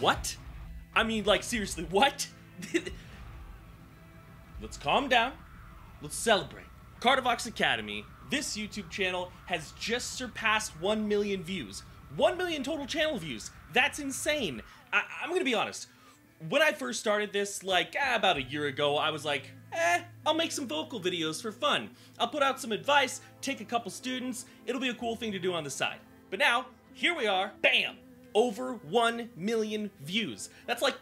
what? I mean, like, seriously, what? Let's calm down. Let's celebrate. Kardavox Academy, this YouTube channel has just surpassed 1 million views. 1 million total channel views. That's insane. I'm gonna be honest. When I first started this, like, about a year ago, I was like, I'll make some vocal videos for fun. I'll put out some advice, take a couple students. It'll be a cool thing to do on the side. But now, here we are, bam! Over 1 million views. That's like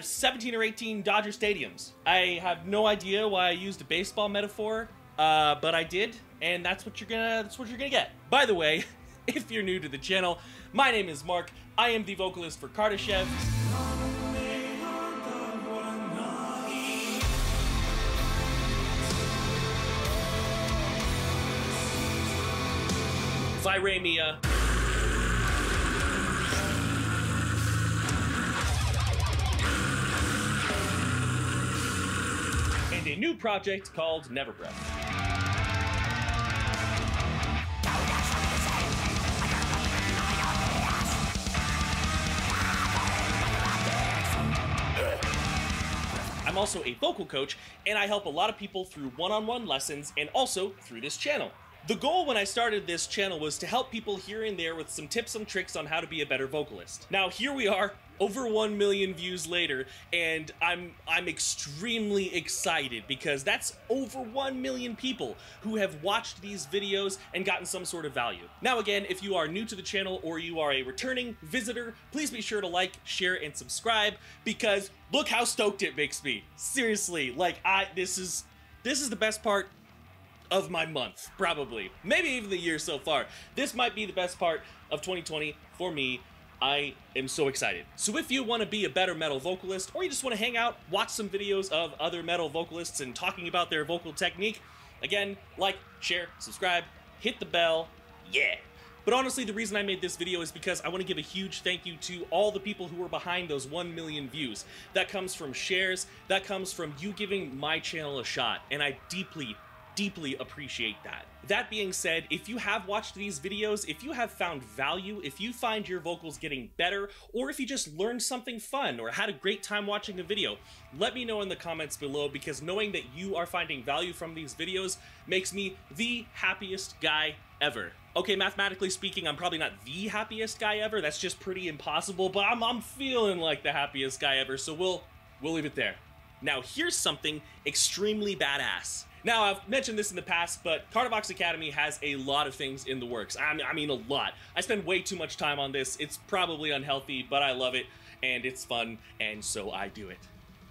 17 or 18 Dodger stadiums. I have no idea why I used a baseball metaphor, but I did, and that's what you're gonna get. By the way, if you're new to the channel, my name is Mark. I am the vocalist for Kardashev. Viraemia. And a new project called Neverbreathe. I'm also a vocal coach, and I help a lot of people through one-on-one lessons and also through this channel. The goal when I started this channel was to help people here and there with some tips and tricks on how to be a better vocalist. Now here we are, over 1 million views later, and I'm extremely excited because that's over 1 million people who have watched these videos and gotten some sort of value. Now again, if you are new to the channel or you are a returning visitor, please be sure to like, share, and subscribe because look how stoked it makes me. Seriously, like this is the best part of my month, probably. Maybe even the year so far. This might be the best part of 2020 for me. I am so excited. So if you want to be a better metal vocalist, or you just want to hang out, watch some videos of other metal vocalists and talking about their vocal technique, again, like, share, subscribe, hit the bell, yeah. But honestly, the reason I made this video is because I want to give a huge thank you to all the people who were behind those 1 million views. That comes from shares, that comes from you giving my channel a shot, and I deeply appreciate that. That being said, if you have watched these videos, if you have found value, if you find your vocals getting better, or if you just learned something fun or had a great time watching a video, let me know in the comments below because knowing that you are finding value from these videos makes me the happiest guy ever. Okay, mathematically speaking, I'm probably not the happiest guy ever. That's just pretty impossible, but I'm feeling like the happiest guy ever, so we'll leave it there. Now, here's something extremely badass. Now, I've mentioned this in the past, but Kardavox Academy has a lot of things in the works. I mean, a lot. I spend way too much time on this. It's probably unhealthy, but I love it, and it's fun, and so I do it.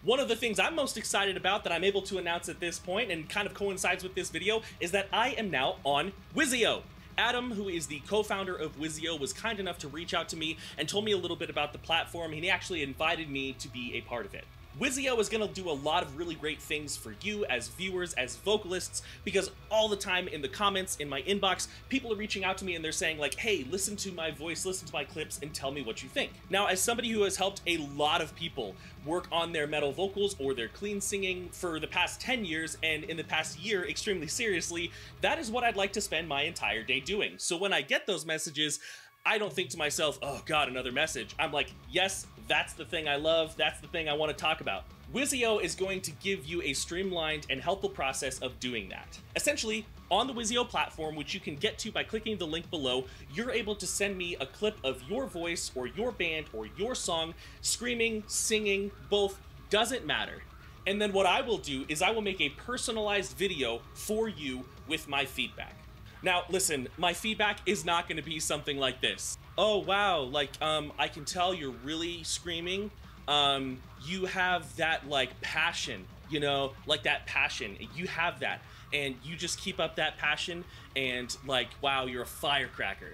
One of the things I'm most excited about that I'm able to announce at this point, and kind of coincides with this video, is that I am now on Wisio. Adam, who is the co-founder of Wisio, was kind enough to reach out to me and told me a little bit about the platform, and he actually invited me to be a part of it. Wisio is going to do a lot of really great things for you as viewers, as vocalists, because all the time in the comments, in my inbox, people are reaching out to me and they're saying like, hey, listen to my voice, listen to my clips, and tell me what you think. Now, as somebody who has helped a lot of people work on their metal vocals or their clean singing for the past 10 years, and in the past year, extremely seriously, that is what I'd like to spend my entire day doing. So when I get those messages, I don't think to myself, oh God, another message. I'm like, yes, that's the thing I love. That's the thing I want to talk about. Wisio is going to give you a streamlined and helpful process of doing that. Essentially, on the Wisio platform, which you can get to by clicking the link below, you're able to send me a clip of your voice or your band or your song, screaming, singing, both, doesn't matter. And then what I will do is I will make a personalized video for you with my feedback. Now, listen, my feedback is not going to be something like this. Oh, wow, like, I can tell you're really screaming. You have that, like, passion, you know, like that passion. You have that, and you just keep up that passion, and, like, wow, you're a firecracker.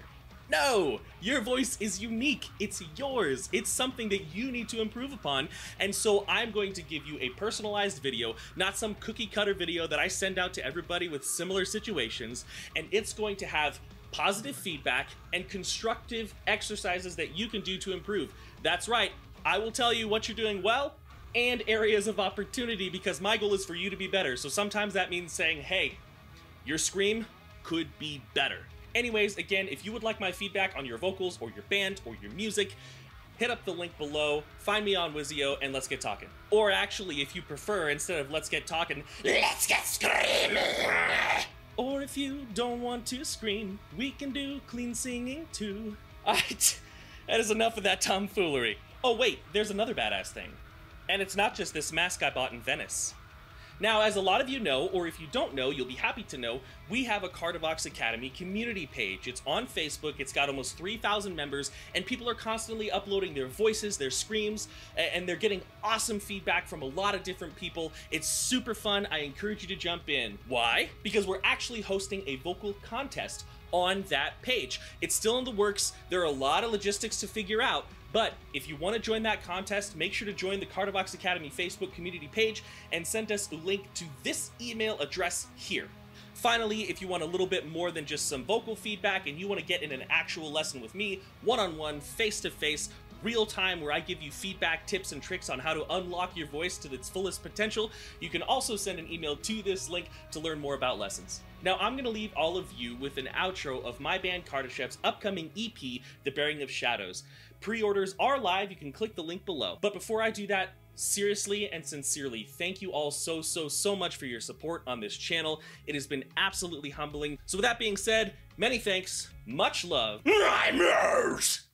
No, your voice is unique. It's yours. It's something that you need to improve upon. And so I'm going to give you a personalized video, not some cookie cutter video that I send out to everybody with similar situations. And it's going to have positive feedback and constructive exercises that you can do to improve. That's right. I will tell you what you're doing well and areas of opportunity because my goal is for you to be better. So sometimes that means saying, hey, your scream could be better. Anyways, again, if you would like my feedback on your vocals or your band or your music, hit up the link below, find me on Wisio, and let's get talking. Or actually, if you prefer, instead of let's get talking, let's get screaming! Or if you don't want to scream, we can do clean singing too. Alright, that is enough of that tomfoolery. Oh wait, there's another badass thing. And it's not just this mask I bought in Venice. Now, as a lot of you know, or if you don't know, you'll be happy to know, we have a Kardavox Academy community page. It's on Facebook, it's got almost 3,000 members, and people are constantly uploading their voices, their screams, and they're getting awesome feedback from a lot of different people. It's super fun, I encourage you to jump in. Why? Because we're actually hosting a vocal contest on that page. It's still in the works, there are a lot of logistics to figure out, but if you want to join that contest, make sure to join the Kardavox Academy Facebook community page and send us a link to this email address here. Finally, if you want a little bit more than just some vocal feedback and you want to get in an actual lesson with me, one-on-one, face-to-face, real time, where I give you feedback, tips, and tricks on how to unlock your voice to its fullest potential, you can also send an email to this link to learn more about lessons. Now, I'm going to leave all of you with an outro of my band Kardashev's upcoming EP, The Bearing of Shadows. Pre-orders are live, you can click the link below. But before I do that, seriously and sincerely, thank you all so much for your support on this channel. It has been absolutely humbling. So with that being said, many thanks, much love, NIMERS!